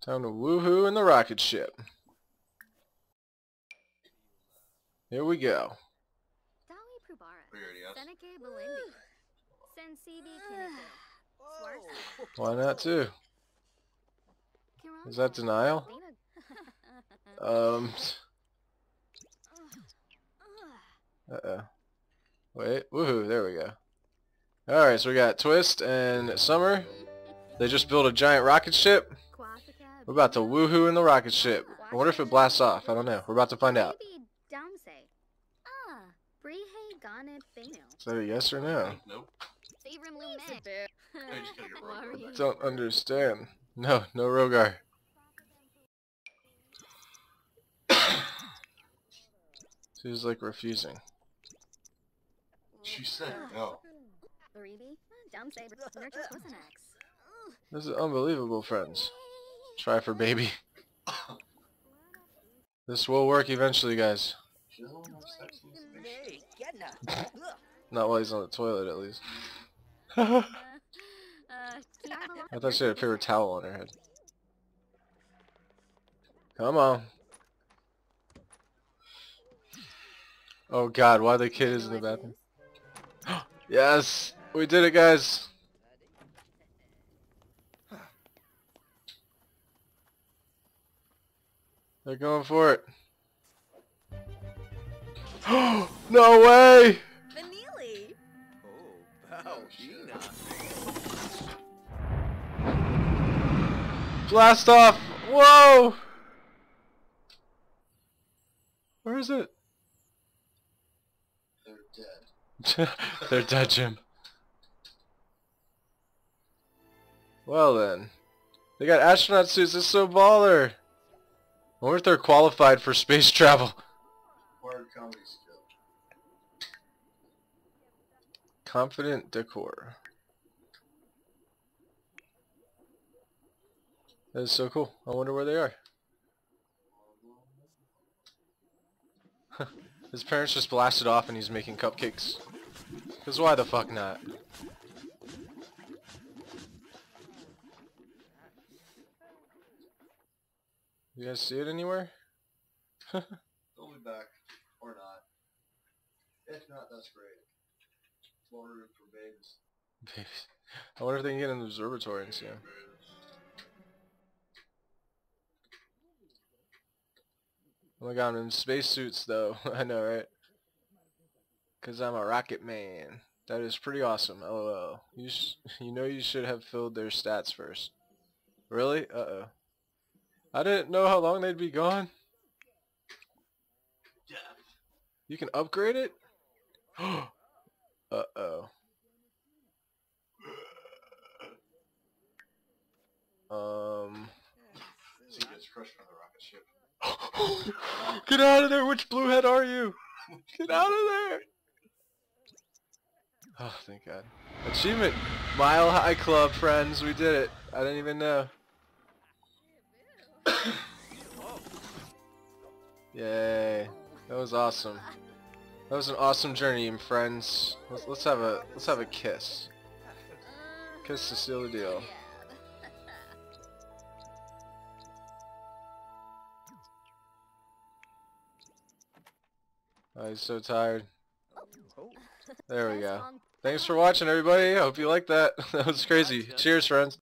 Time to woohoo in the rocket ship. Here we go. Why not too? Is that denial? Wait, woohoo, there we go. Alright, so we got Twist and Summer. They just built a giant rocket ship. We're about to woohoo in the rocket ship. I wonder if it blasts off. I don't know. We're about to find out. Is that a yes or no? Nope. Don't understand. No, no Rogar. She's like refusing. She said no. This is unbelievable, friends. Try for baby. This will work eventually, guys. Not while he's on the toilet, at least. I thought she had a paper towel on her head. Come on. Oh god, why the kid is in the bathroom? Yes! We did it, guys! They're going for it. Oh, no way! Vanille. Oh, Gina. Blast off! Whoa! Where is it? They're dead. They're dead, Jim. Well then. They got astronaut suits, it's so baller! I wonder if they're qualified for space travel. Confident decor. That is so cool. I wonder where they are. His parents just blasted off and he's making cupcakes. 'Cause why the fuck not? You guys see it anywhere? They'll be back, or not. If not, that's great. It's more room for babies. Babies. I wonder if they can get in the observatory and see them. Oh my god, I'm in spacesuits though. I know, right? 'Cause I'm a rocket man. That is pretty awesome. LOL. You know you should have filled their stats first. Really? Uh-oh. I didn't know how long they'd be gone. Yeah. You can upgrade it? Uh-oh. So he gets crushed on the rocket ship. Get out of there! Which blue head are you? Get out of there! Oh, thank God. Achievement! Mile High Club, friends. We did it. I didn't even know. Yay, that was awesome. That was an awesome journey, friends. Let's have a kiss. Kiss to seal the deal. Oh, he's so tired. There we go. Thanks for watching, everybody. I hope you liked that. That was crazy. Cheers, friends.